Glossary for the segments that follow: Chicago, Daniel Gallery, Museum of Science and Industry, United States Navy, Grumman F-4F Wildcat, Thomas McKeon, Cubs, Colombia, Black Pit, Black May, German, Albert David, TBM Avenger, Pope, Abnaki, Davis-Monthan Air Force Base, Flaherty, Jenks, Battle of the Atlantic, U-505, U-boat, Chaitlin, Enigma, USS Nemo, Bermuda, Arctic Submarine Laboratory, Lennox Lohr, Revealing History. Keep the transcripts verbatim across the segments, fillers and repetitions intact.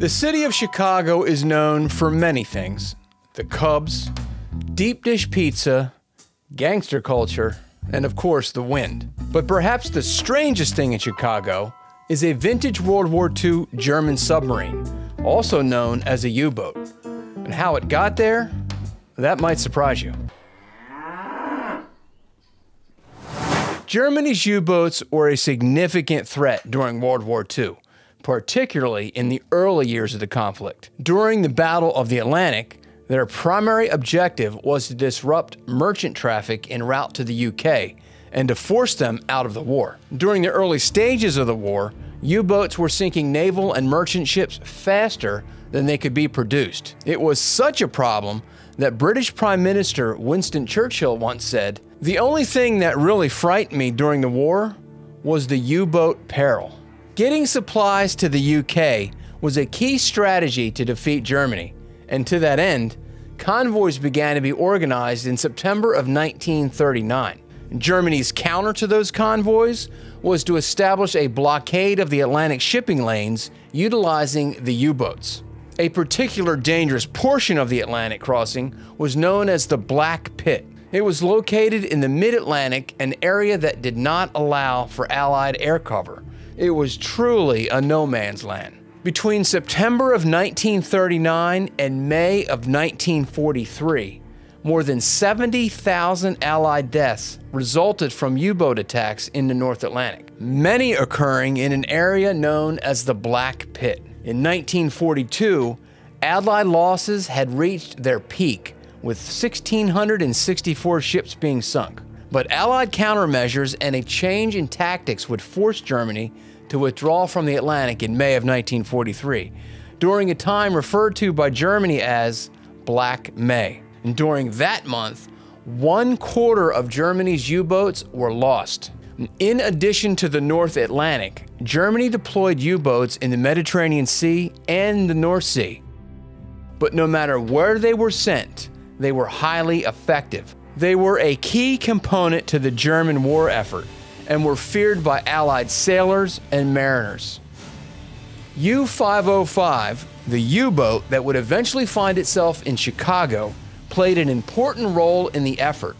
The city of Chicago is known for many things. The Cubs, deep dish pizza, gangster culture, and of course the wind. But perhaps the strangest thing in Chicago is a vintage World War Two German submarine, also known as a U-boat. And how it got there, that might surprise you. Germany's U-boats were a significant threat during World War Two, particularly in the early years of the conflict. During the Battle of the Atlantic, their primary objective was to disrupt merchant traffic en route to the U K and to force them out of the war. During the early stages of the war, U-boats were sinking naval and merchant ships faster than they could be produced. It was such a problem that British Prime Minister Winston Churchill once said, "The only thing that really frightened me during the war was the U-boat peril." Getting supplies to the U K was a key strategy to defeat Germany, and to that end, convoys began to be organized in September of nineteen thirty-nine. Germany's counter to those convoys was to establish a blockade of the Atlantic shipping lanes utilizing the U-boats. A particular dangerous portion of the Atlantic crossing was known as the Black Pit. It was located in the mid-Atlantic, an area that did not allow for Allied air cover. It was truly a no-man's land. Between September of nineteen thirty-nine and May of nineteen forty-three, more than seventy thousand Allied deaths resulted from U-boat attacks in the North Atlantic, many occurring in an area known as the Black Pit. In nineteen forty-two, Allied losses had reached their peak, with one thousand six hundred sixty-four ships being sunk. But Allied countermeasures and a change in tactics would force Germany to withdraw from the Atlantic in May of nineteen forty-three, during a time referred to by Germany as Black May. And during that month, one quarter of Germany's U-boats were lost. In addition to the North Atlantic, Germany deployed U-boats in the Mediterranean Sea and the North Sea. But no matter where they were sent, they were highly effective. They were a key component to the German war effort and were feared by Allied sailors and mariners. U five oh five, the U-boat that would eventually find itself in Chicago, played an important role in the effort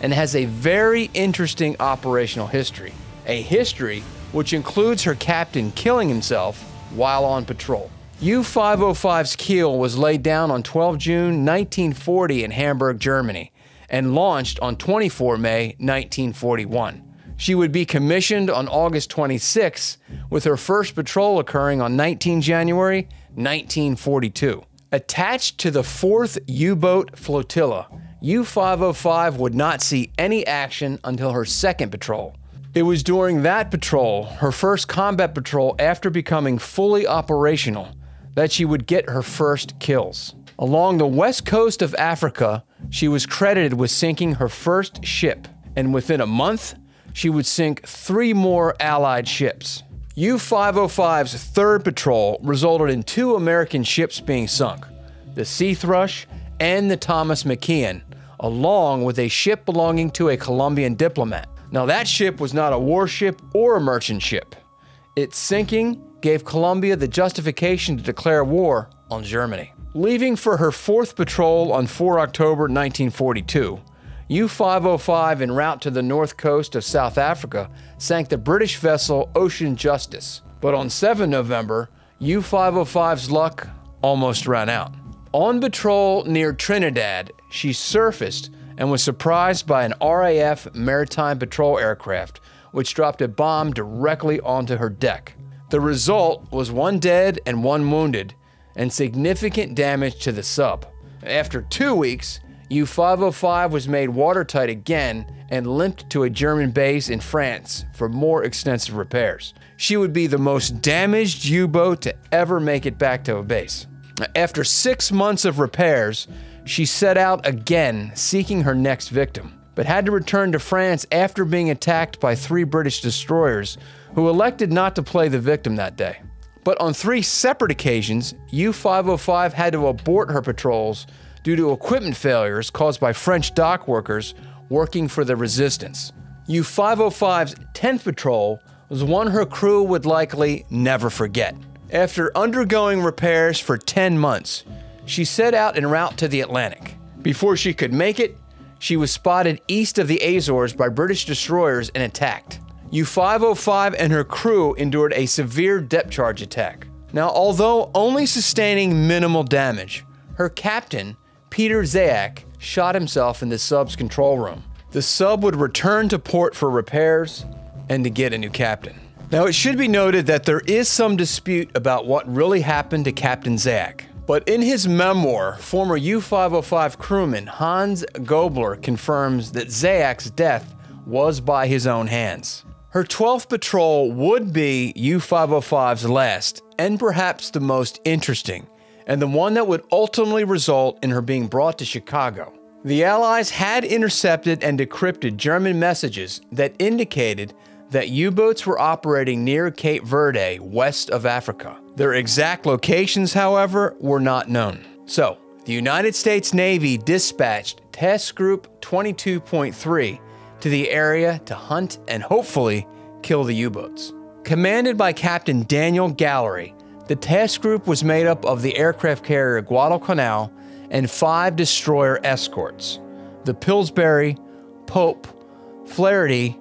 and has a very interesting operational history, a history which includes her captain killing himself while on patrol. U five oh five's keel was laid down on twelve June nineteen forty in Hamburg, Germany, and launched on twenty-four May nineteen forty-one. She would be commissioned on August twenty-sixth, with her first patrol occurring on nineteen January nineteen forty-two. Attached to the fourth U-boat flotilla, U five oh five would not see any action until her second patrol. It was during that patrol, her first combat patrol after becoming fully operational, that she would get her first kills. Along the west coast of Africa, she was credited with sinking her first ship, and within a month, she would sink three more Allied ships. U five oh five's third patrol resulted in two American ships being sunk, the Sea Thrush and the Thomas McKeon, along with a ship belonging to a Colombian diplomat. Now that ship was not a warship or a merchant ship. Its sinking gave Colombia the justification to declare war on Germany. Leaving for her fourth patrol on four October nineteen forty-two, U five oh five en route to the north coast of South Africa sank the British vessel Ocean Justice. But on seven November, U five oh five's luck almost ran out. On patrol near Trinidad, she surfaced and was surprised by an R A F maritime patrol aircraft, which dropped a bomb directly onto her deck. The result was one dead and one wounded, and significant damage to the sub. After two weeks, U five oh five was made watertight again and limped to a German base in France for more extensive repairs. She would be the most damaged U-boat to ever make it back to a base. After six months of repairs, she set out again seeking her next victim, but had to return to France after being attacked by three British destroyers who elected not to play the victim that day. But on three separate occasions, U five oh five had to abort her patrols due to equipment failures caused by French dock workers working for the resistance. U five oh five's tenth patrol was one her crew would likely never forget. after undergoing repairs for ten months. She set out en route to the Atlantic. Before she could make it, she was spotted east of the Azores by British destroyers and attacked. U five oh five and her crew endured a severe depth charge attack. Now, although only sustaining minimal damage, her captain, Peter Zayak, shot himself in the sub's control room. The sub would return to port for repairs and to get a new captain. Now, it should be noted that there is some dispute about what really happened to Captain Zayak. But in his memoir, former U five oh five crewman Hans Gobler confirms that Zayak's death was by his own hands. Her twelfth patrol would be U five oh five's last, and perhaps the most interesting, and the one that would ultimately result in her being brought to Chicago. The Allies had intercepted and decrypted German messages that indicated that U-boats were operating near Cape Verde, west of Africa. Their exact locations, however, were not known. So, the United States Navy dispatched Task Group twenty-two point three to the area to hunt and hopefully kill the U-boats. Commanded by Captain Daniel Gallery, the task group was made up of the aircraft carrier Guadalcanal and five destroyer escorts: the Pillsbury, Pope, Flaherty,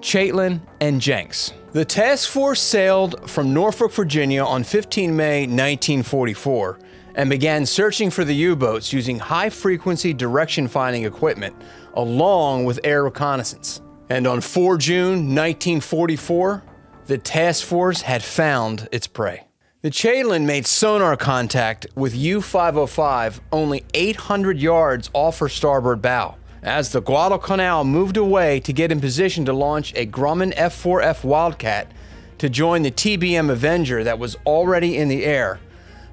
Chaitlin, and Jenks. The task force sailed from Norfolk, Virginia on fifteen May nineteen forty-four and began searching for the U-boats using high-frequency direction-finding equipment along with air reconnaissance. And on four June nineteen forty-four, the task force had found its prey. The Chaitlin made sonar contact with U five oh five only eight hundred yards off her starboard bow, as the Guadalcanal moved away to get in position to launch a Grumman F four F Wildcat to join the T B M Avenger that was already in the air.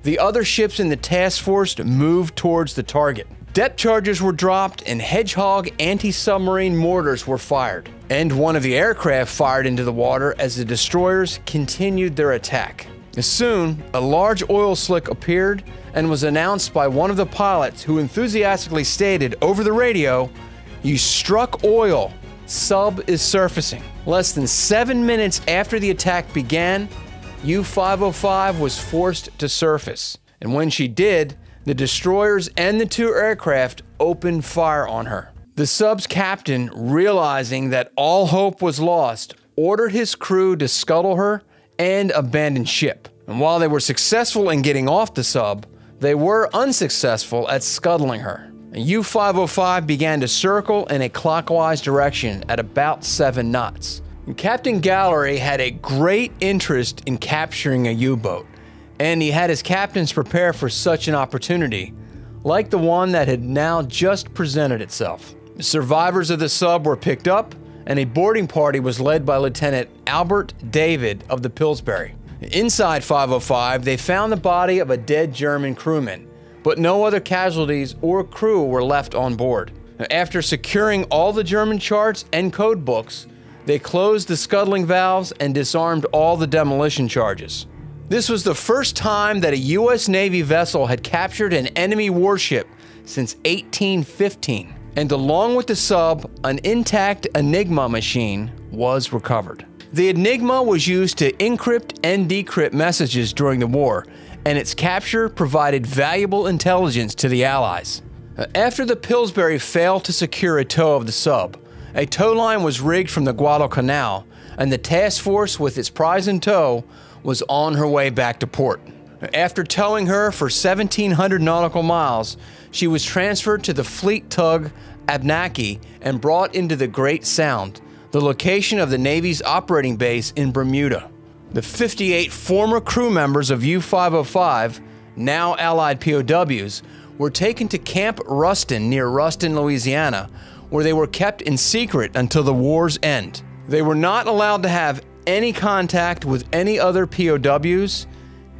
The other ships in the task force moved towards the target. Depth charges were dropped and Hedgehog anti-submarine mortars were fired, and one of the aircraft fired into the water as the destroyers continued their attack. Soon, a large oil slick appeared and was announced by one of the pilots, who enthusiastically stated over the radio, "You struck oil, sub is surfacing." Less than seven minutes after the attack began, U five oh five was forced to surface. And when she did, the destroyers and the two aircraft opened fire on her. The sub's captain, realizing that all hope was lost, ordered his crew to scuttle her and abandoned ship. And while they were successful in getting off the sub, they were unsuccessful at scuttling her. U five oh five began to circle in a clockwise direction at about seven knots. And Captain Gallery had a great interest in capturing a U-boat, and he had his captains prepare for such an opportunity, like the one that had now just presented itself. Survivors of the sub were picked up, and a boarding party was led by Lieutenant Albert David of the Pillsbury. Inside five oh five, they found the body of a dead German crewman, but no other casualties or crew were left on board. After securing all the German charts and code books, they closed the scuttling valves and disarmed all the demolition charges. This was the first time that a U S Navy vessel had captured an enemy warship since eighteen fifteen. And along with the sub, an intact Enigma machine was recovered. The Enigma was used to encrypt and decrypt messages during the war, and its capture provided valuable intelligence to the Allies. After the Pillsbury failed to secure a tow of the sub, a tow line was rigged from the Guadalcanal, and the task force with its prize in tow was on her way back to port. After towing her for seventeen hundred nautical miles, she was transferred to the fleet tug Abnaki and brought into the Great Sound, the location of the Navy's operating base in Bermuda. The fifty-eight former crew members of U five oh five, now Allied P O Ws, were taken to Camp Ruston near Ruston, Louisiana, where they were kept in secret until the war's end. They were not allowed to have any contact with any other P O Ws,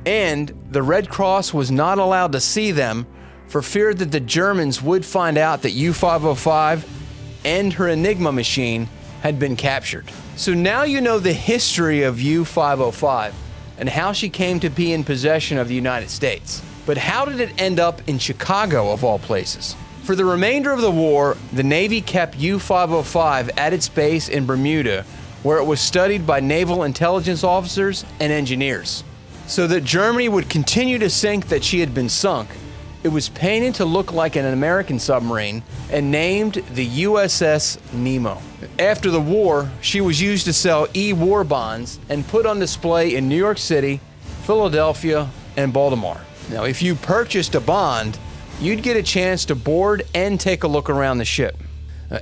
and the Red Cross was not allowed to see them for fear that the Germans would find out that U five oh five and her Enigma machine had been captured. So now you know the history of U five oh five and how she came to be in possession of the United States. But how did it end up in Chicago, of all places? For the remainder of the war, the Navy kept U five oh five at its base in Bermuda, where it was studied by naval intelligence officers and engineers. so that Germany would continue to think that she had been sunk. It was painted to look like an American submarine and named the U S S Nemo. After the war, she was used to sell E-war bonds and put on display in New York City, Philadelphia, and Baltimore. Now, if you purchased a bond, you'd get a chance to board and take a look around the ship.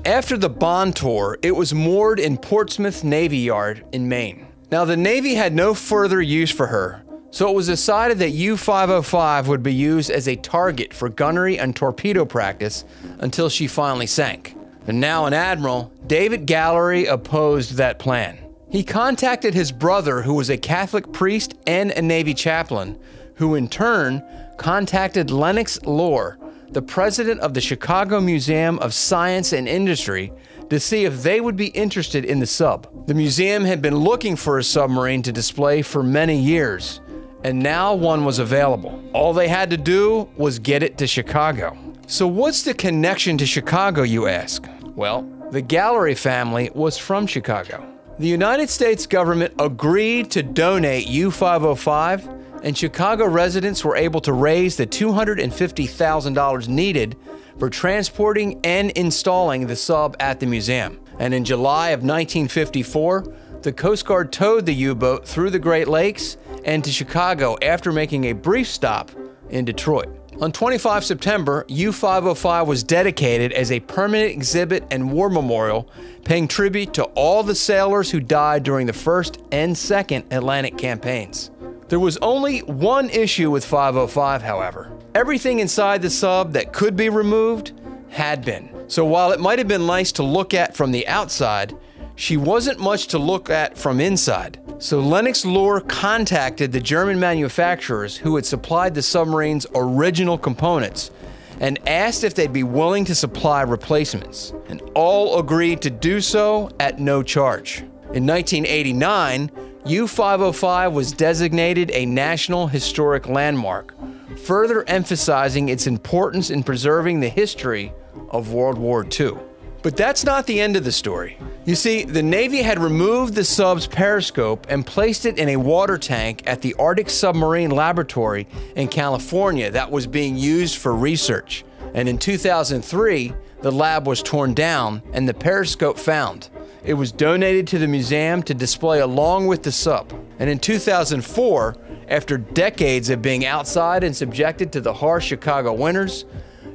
After the bond tour, it was moored in Portsmouth Navy Yard in Maine. Now, the Navy had no further use for her, so it was decided that U five oh five would be used as a target for gunnery and torpedo practice until she finally sank. And now an admiral, David Gallery opposed that plan. He contacted his brother, who was a Catholic priest and a Navy chaplain, who in turn contacted Lennox Lohr, the president of the Chicago Museum of Science and Industry, to see if they would be interested in the sub. The museum had been looking for a submarine to display for many years, and now one was available. All they had to do was get it to Chicago. So what's the connection to Chicago, you ask? Well, the Gallery family was from Chicago. The United States government agreed to donate U five oh five, and Chicago residents were able to raise the two hundred fifty thousand dollars needed for transporting and installing the sub at the museum. And in July of nineteen fifty-four, the Coast Guard towed the U-boat through the Great Lakes and to Chicago after making a brief stop in Detroit. On the twenty-fifth of September, U five oh five was dedicated as a permanent exhibit and war memorial, paying tribute to all the sailors who died during the first and second Atlantic campaigns. There was only one issue with five oh five, however. Everything inside the sub that could be removed had been. So while it might have been nice to look at from the outside, she wasn't much to look at from inside. So Lennox Lohr contacted the German manufacturers who had supplied the submarine's original components and asked if they'd be willing to supply replacements. And all agreed to do so at no charge. In nineteen eighty-nine, U five oh five was designated a National Historic Landmark, further emphasizing its importance in preserving the history of World War Two. But that's not the end of the story. You see, the Navy had removed the sub's periscope and placed it in a water tank at the Arctic Submarine Laboratory in California that was being used for research. And in two thousand three, the lab was torn down and the periscope found. It was donated to the museum to display along with the sub. And in two thousand four, after decades of being outside and subjected to the harsh Chicago winters,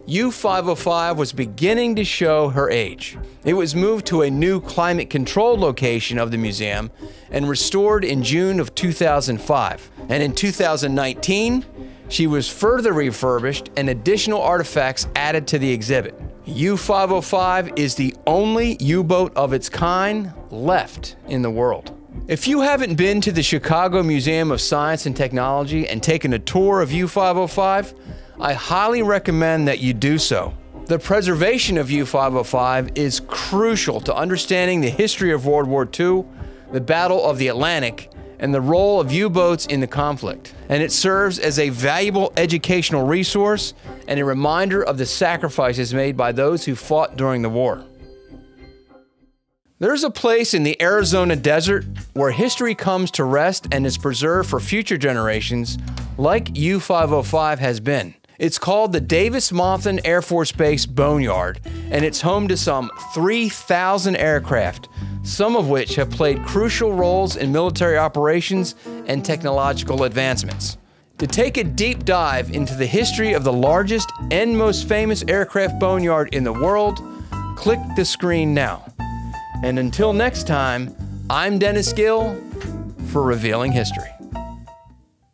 U five oh five was beginning to show her age. It was moved to a new climate-controlled location of the museum and restored in June of two thousand five. And in two thousand nineteen, she was further refurbished and additional artifacts added to the exhibit. U five oh five is the only U-boat of its kind left in the world. If you haven't been to the Chicago Museum of Science and Technology and taken a tour of U five oh five, I highly recommend that you do so. The preservation of U five oh five is crucial to understanding the history of World War Two, the Battle of the Atlantic, and the role of U-boats in the conflict. And it serves as a valuable educational resource and a reminder of the sacrifices made by those who fought during the war. There's a place in the Arizona desert where history comes to rest and is preserved for future generations, like U five oh five has been. It's called the Davis-Monthan Air Force Base Boneyard, and it's home to some three thousand aircraft, some of which have played crucial roles in military operations and technological advancements. To take a deep dive into the history of the largest and most famous aircraft boneyard in the world, click the screen now. And until next time, I'm Dennis Gill for Revealing History.